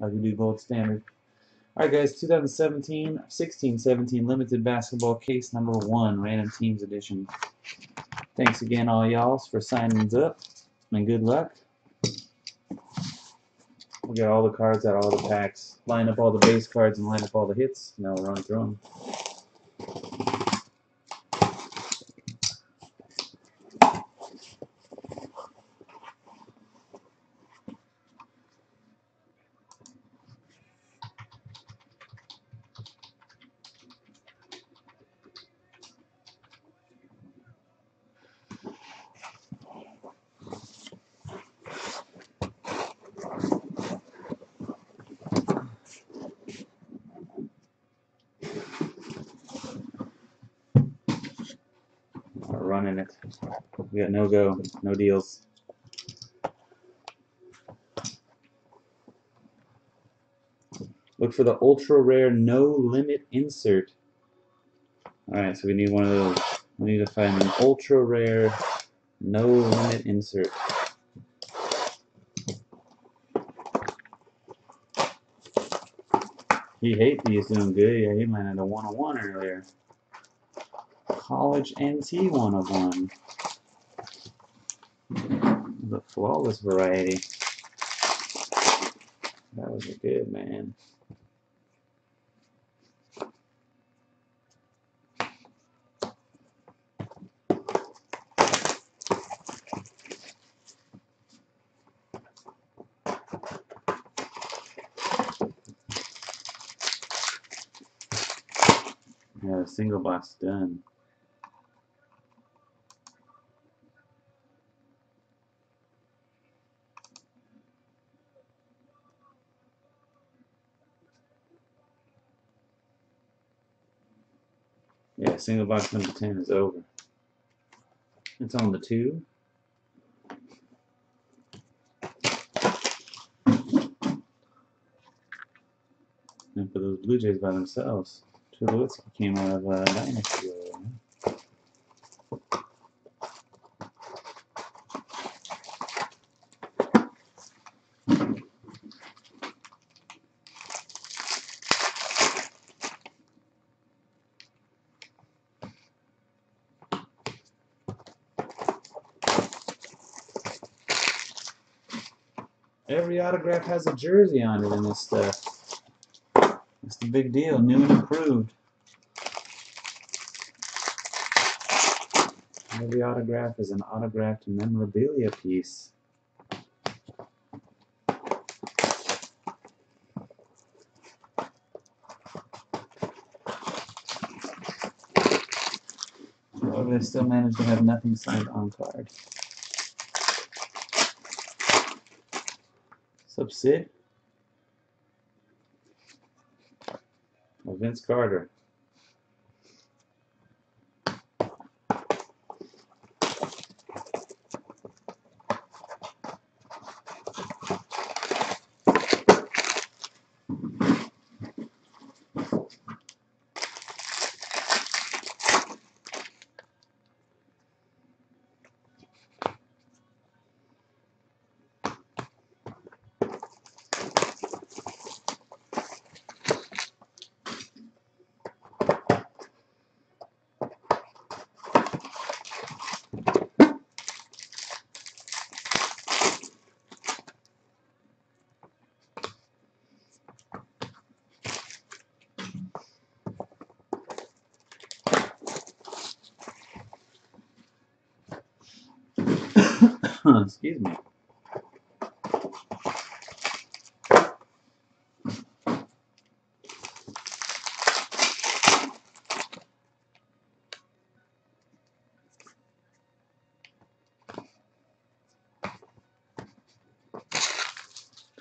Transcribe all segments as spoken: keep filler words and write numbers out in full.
like we do gold standard. Alright guys, twenty seventeen, sixteen seventeen Limited Basketball Case Number one, Random Teams Edition. Thanks again all y'all for signing up, and good luck. We got all the cards out of all the packs. Line up all the base cards and line up all the hits. Now we'll run through them. Running it. We got no go, no deals. Look for the ultra rare no limit insert. Alright, so we need one of those. We need to find an ultra rare no limit insert. He hate these doing good. Yeah, he landed a one oh one earlier. College N T one oh one. The flawless variety. That was a good man. Yeah, the single box done. Yeah, single box number ten is over. It's on the two. And for those Blue Jays by themselves, Tulowitzki came out of uh, Dynasty. Every autograph has a jersey on it in this stuff. That's the big deal. New and improved. Every autograph is an autographed memorabilia piece. However, they still manage to have nothing signed on card. What's up, Sid? Or Vince Carter. Excuse me.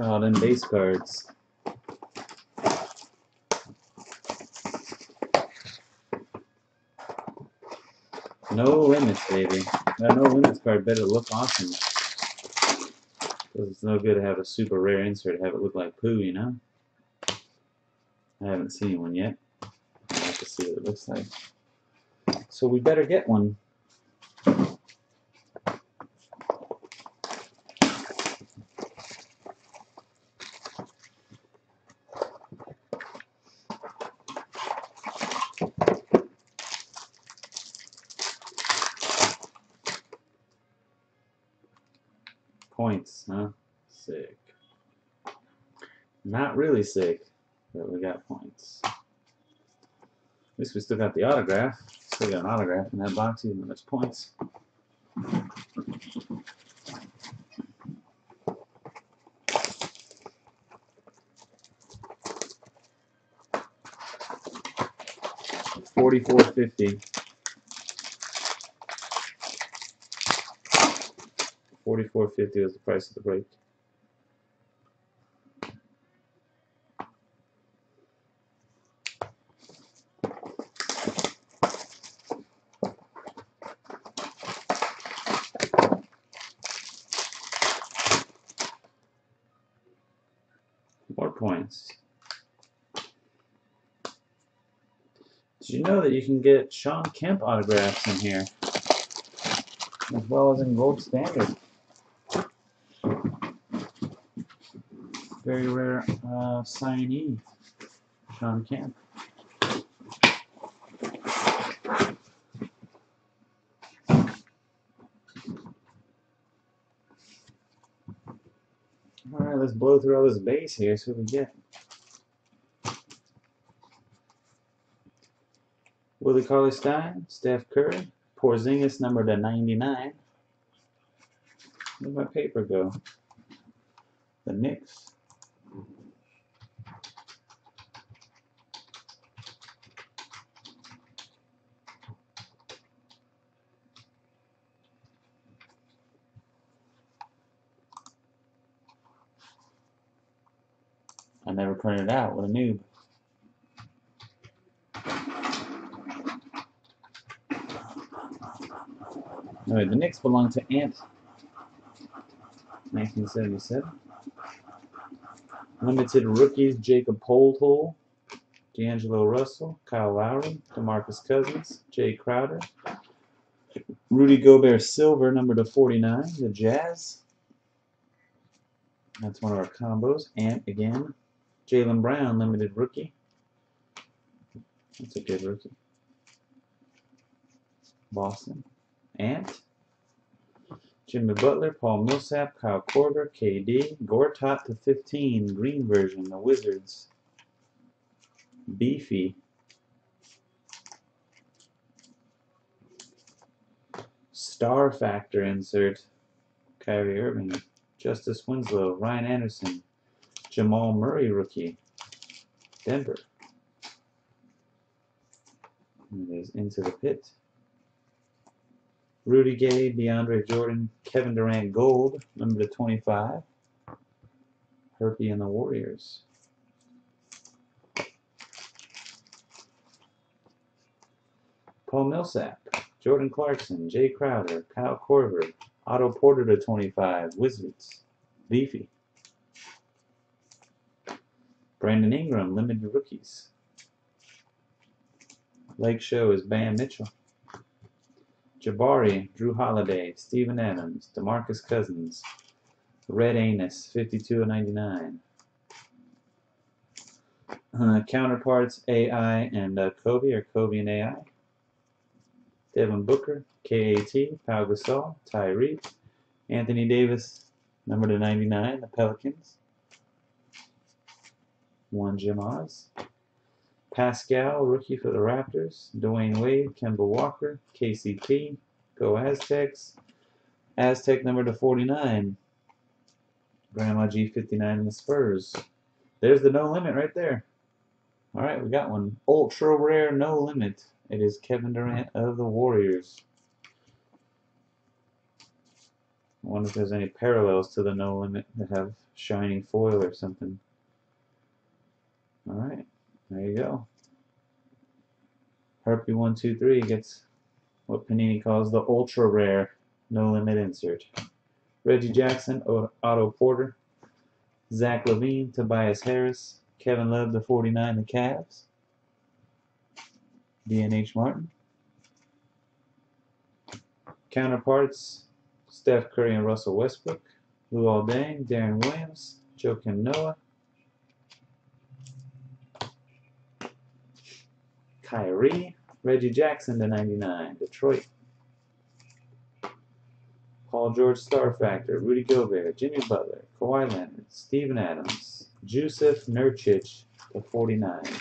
Oh, them base cards. No limits, baby. That no limits card better look awesome. Because it's no good to have a super rare insert, have it look like poo, you know? I haven't seen one yet. I'll have to see what it looks like. So we better get one. Not really sick, but we got points. At least we still got the autograph. Still got an autograph in that box, even though there's points. forty-four fifty. forty-four fifty was the price of the break. More points. Did you know that you can get Sean Kemp autographs in here, as well as in gold standard? Very rare uh, signee, Sean Kemp. Alright, let's blow through all this base here so we can get Willie Cauley-Stein, Steph Curry, Porzingis number to ninety-nine. Where'd my paper go? The Knicks. I never printed it out. What a noob. Anyway, the Knicks belong to Ant. nineteen seventy-seven. Limited rookies, Jacob Poeltl, D'Angelo Russell, Kyle Lowry, DeMarcus Cousins, Jay Crowder, Rudy Gobert silver, number to forty-nine, the Jazz. That's one of our combos. Ant again. Jaylen Brown, limited rookie. That's a good rookie. Boston. Ant. Jimmy Butler, Paul Millsap, Kyle Korver, K D. Gortat to fifteen, green version, the Wizards. Beefy. Star Factor insert. Kyrie Irving. Justice Winslow, Ryan Anderson, Jamal Murray rookie, Denver. And it is into the pit. Rudy Gay, DeAndre Jordan, Kevin Durant gold, number to twenty-five. Herpy and the Warriors. Paul Millsap, Jordan Clarkson, Jay Crowder, Kyle Korver. Otto Porter to twenty-five, Wizards, Leafy. Brandon Ingram, limited rookies. Lake Show is Bam Mitchell. Jabari, Drew Holiday, Steven Adams, DeMarcus Cousins, Red Anus, fifty-two of ninety-nine. Uh, counterparts, A I and uh, Kobe, or Kobe and A I. Devin Booker, K A T, Pau Gasol, Tyreek, Anthony Davis, number to ninety-nine, the Pelicans. Juan Jim Oz. Pascal, rookie for the Raptors. Dwayne Wade, Kemba Walker, K C P, Go Aztecs. Aztec number to forty-nine. Grandma G fifty-nine and the Spurs. There's the no limit right there. Alright, we got one. Ultra rare no limit. It is Kevin Durant of the Warriors. I wonder if there's any parallels to the no limit that have shining foil or something. Alright, there you go. Herpy one two three gets what Panini calls the ultra rare no limit insert. Reggie Jackson, Otto Porter, Zach LaVine, Tobias Harris, Kevin Love to forty-nine, the Cavs. D N H Martin. Counterparts, Steph Curry and Russell Westbrook, Lou Aldeng, Darren Williams, Joakim Noah, Kyrie, Reggie Jackson to ninety-nine, Detroit. Paul George Star Factor, Rudy Gobert, Jimmy Butler, Kawhi Leonard, Steven Adams, Jusuf Nurkic to forty-nine. It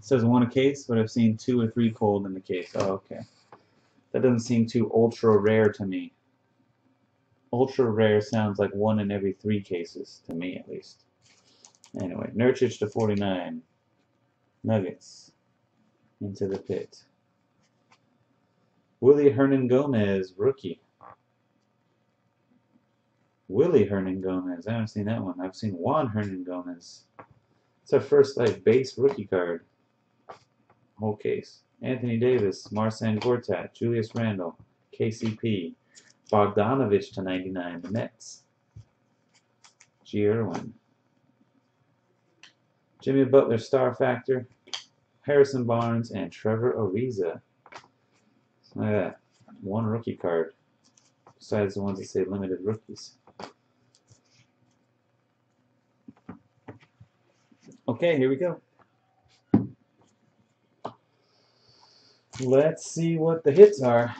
says one a case, but I've seen two or three cold in the case. Oh, okay. That doesn't seem too ultra rare to me. Ultra rare sounds like one in every three cases, to me at least. Anyway, Nurkic to forty-nine. Nuggets into the pit. Willie Hernan Gomez, rookie. Willie Hernan Gomez. I haven't seen that one. I've seen Juan Hernan Gomez. It's our first like base rookie card. Whole case. Anthony Davis, Marcin Gortat, Julius Randle, K C P, Bogdanovich to ninety-nine, the Nets, G. Irwin, Jimmy Butler, Star Factor, Harrison Barnes, and Trevor Ariza. Look at that. One rookie card, besides the ones that say limited rookies. Okay, here we go. Let's see what the hits are.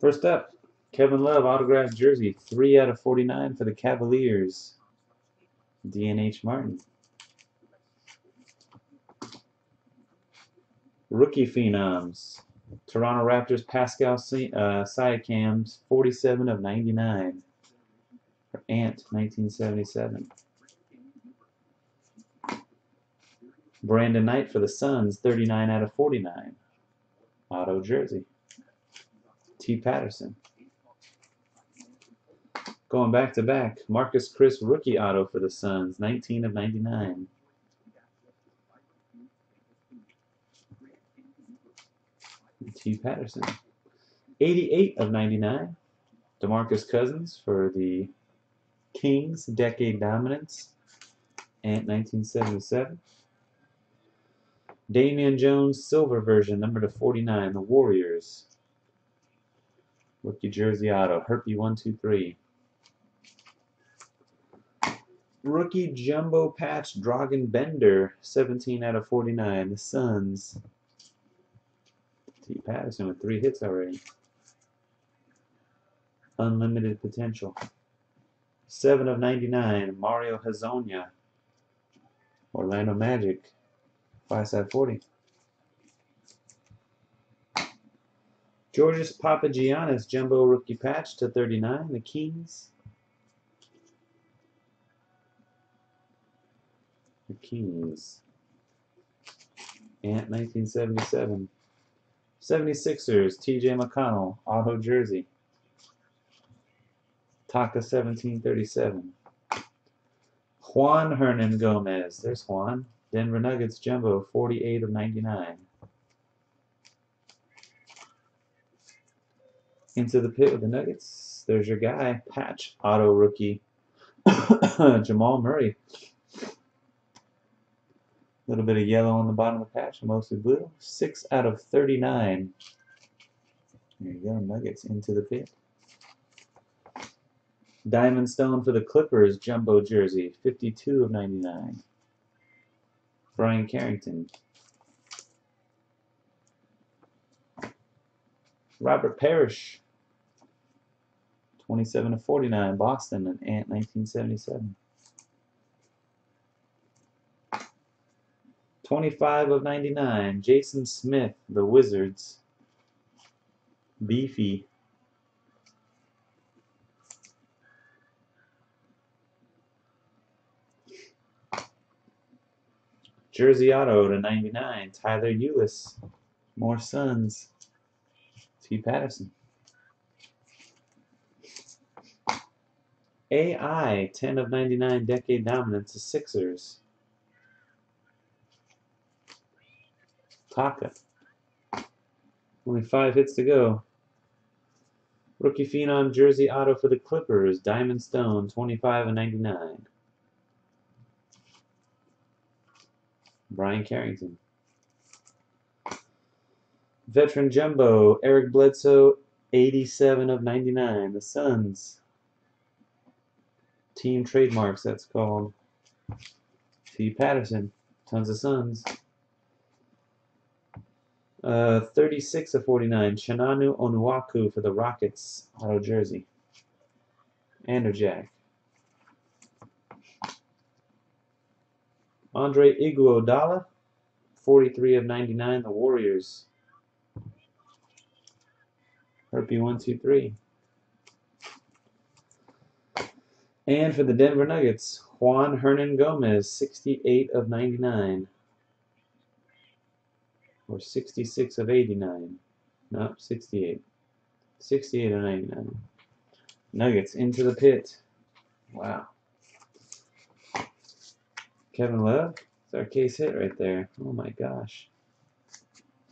First up, Kevin Love autographed jersey, three out of forty-nine for the Cavaliers. D N H Martin. Rookie phenoms. Toronto Raptors, Pascal uh, Siakams, forty-seven of ninety-nine. For Ant, nineteen seventy-seven. Brandon Knight for the Suns, thirty-nine out of forty-nine. Auto jersey. T. Patterson. Going back to back, Marcus Chris rookie auto for the Suns, nineteen of ninety-nine. T. Patterson, eighty-eight of ninety-nine. DeMarcus Cousins for the Kings, decade dominance, and nineteen seventy-seven. Damian Jones, silver version, number to forty-nine. The Warriors. Rookie jersey auto, Herpy one two three. Rookie jumbo patch, Dragan Bender, seventeen out of forty-nine. The Suns. T. Patterson with three hits already. Unlimited potential. seven of ninety-nine. Mario Hezonja. Orlando Magic. five side forty. Georgios Papagiannis jumbo rookie patch to thirty-nine. The Kings. The Kings. And nineteen seventy-seven. seventy-sixers, T J McConnell, auto jersey. Taka seventeen thirty-seven. Juan Hernan Gomez. There's Juan. Denver Nuggets jumbo, forty-eight of ninety-nine. Into the pit with the Nuggets. There's your guy. Patch auto rookie. Jamal Murray. A little bit of yellow on the bottom of the patch, mostly blue. six out of thirty-nine. There you go, Nuggets into the pit. Diamond Stone for the Clippers, jumbo jersey, fifty-two of ninety-nine. Brian Carrington. Robert Parrish, twenty-seven of forty-nine, Boston, and Ant, nineteen seventy-seven. twenty-five of ninety-nine, Jason Smith, the Wizards. Beefy. Jersey auto to ninety-nine, Tyler Ulis. More Suns. T. Patterson. A I, ten of ninety-nine, decade dominance, the Sixers. Taka. Only five hits to go. Rookie phenom jersey auto for the Clippers, Diamond Stone, twenty-five of ninety-nine. Brian Carrington. Veteran jumbo, Eric Bledsoe, eighty-seven of ninety-nine. The Suns. Team trademarks, that's called. T. Patterson, tons of Suns. Uh, thirty-six of forty-nine, Chinanu Onuaku for the Rockets, auto jersey. And a Jack. Andre Iguodala, forty-three of ninety-nine, the Warriors. Herpy one two three. And for the Denver Nuggets, Juan Hernan Gomez, sixty-eight of ninety-nine. Or sixty-six of eighty-nine. Nope, sixty-eight. sixty-eight of ninety-nine. Nuggets into the pit. Wow. Kevin Love. It's our case hit right there. Oh my gosh.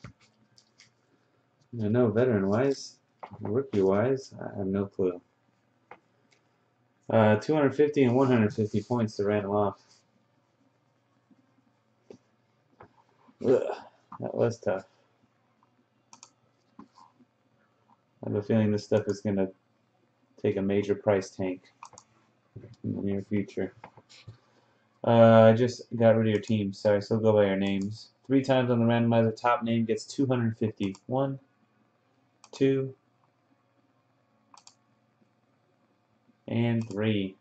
I know veteran-wise, rookie-wise, I have no clue. Uh, two hundred fifty and one hundred fifty points to rattle off. Ugh, that was tough. I have a feeling this stuff is going to take a major price tank in the near future. Uh, I just got rid of your teams. Sorry, so go by your names. Three times on the randomizer, top name gets two hundred fifty. One, two, and three.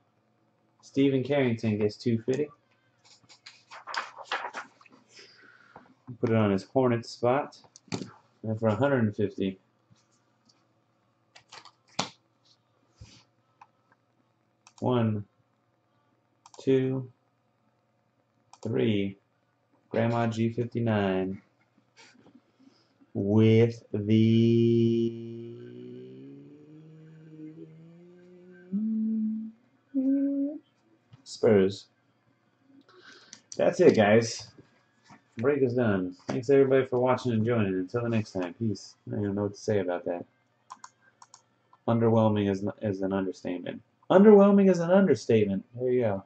Steven Carrington gets two hundred fifty. Put it on his Hornets spot. And for one hundred fifty. One, two, three. Grandma G fifty-nine with the Spurs. That's it, guys. Break is done. Thanks everybody for watching and joining. Until the next time, peace. I don't know what to say about that. Underwhelming is, is an understatement. Underwhelming is an understatement. There you go.